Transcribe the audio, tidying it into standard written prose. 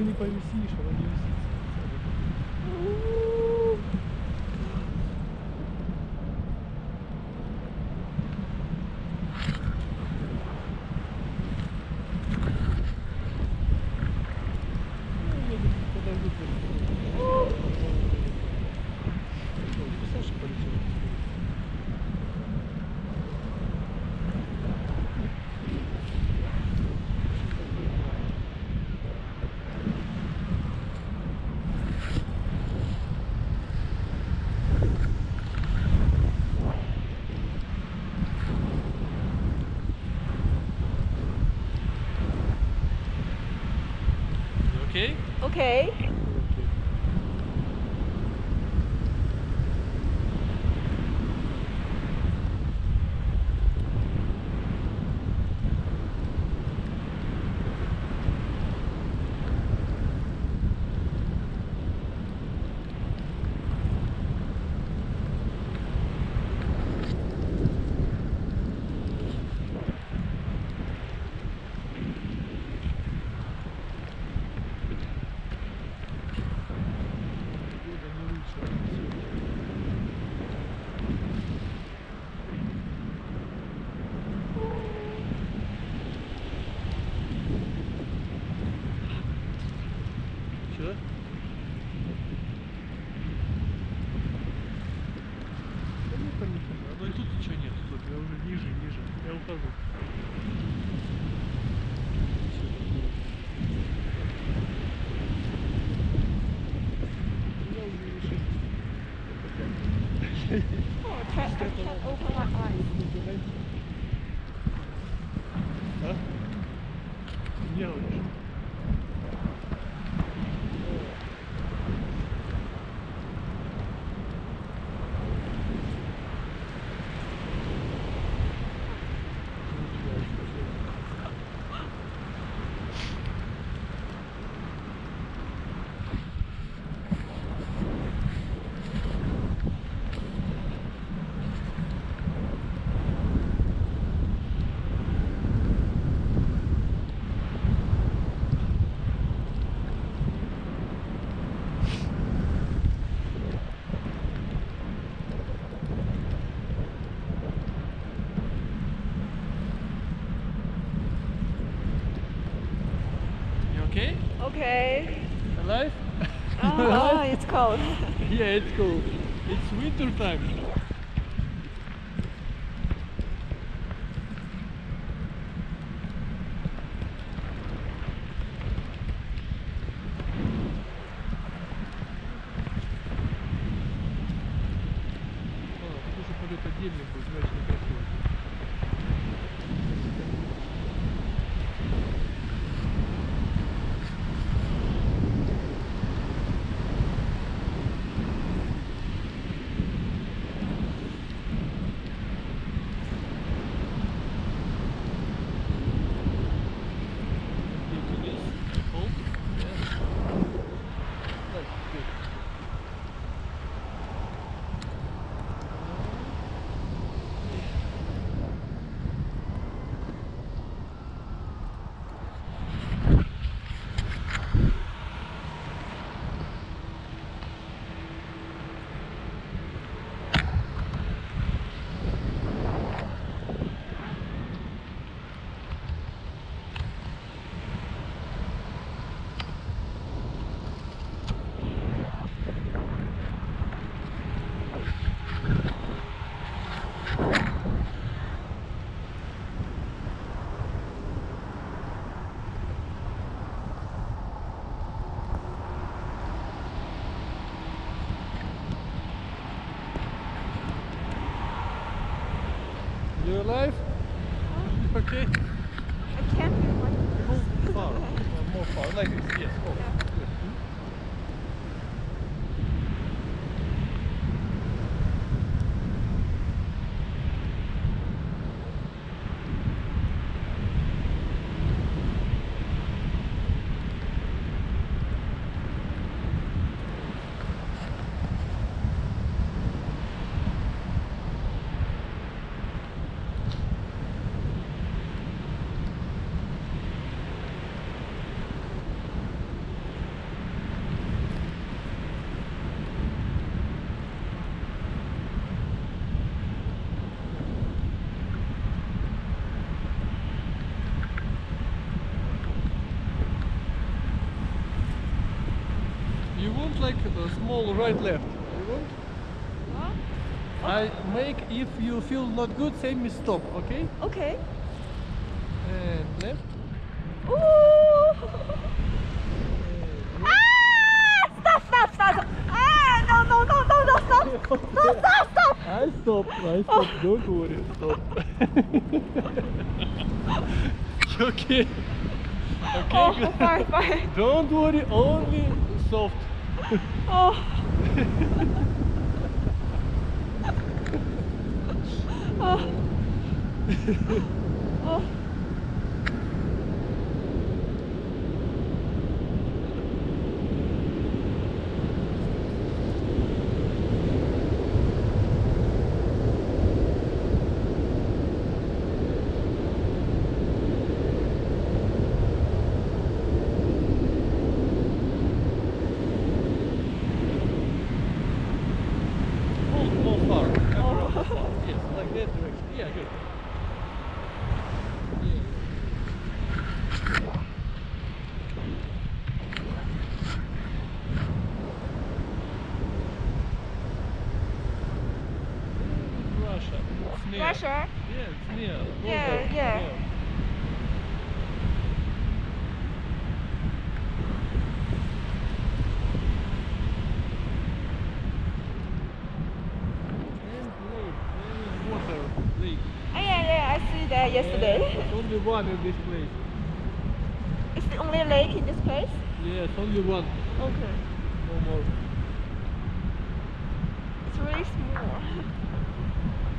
сильно не повисишь, она не висит. Okay? Okay. Ну и тут ничего нет, тут я уже ниже, я ухожу. Okay? Okay. Alive? Oh, it's cold. Yeah, it's cold. It's winter time. Если полет отдельный будет, значит некрасиво. You're alive? Huh? Okay. I can't feel my fingers. Move far, more far, like this, yes. Oh. Yeah. you want like a small right-left. You want? Huh? I make, if you feel not good, say me stop, okay? Okay. And left. Ooh. Ah! Stop, stop, stop, stop! Ah! No, no, no, no, no, stop! Okay. No, stop, stop! I stop, oh. Don't worry, stop. Okay. Okay, oh, fine, fine. Don't worry, only soft. Oh. Oh. Oh. Russia? Yeah, it's near. Yeah, yeah. Near. And lake, there is water lake. Oh yeah, yeah, I see that yesterday. Yeah, it's only one in this place. It's the only lake in this place? Yes, yeah, only one. Okay. No more. It's really small.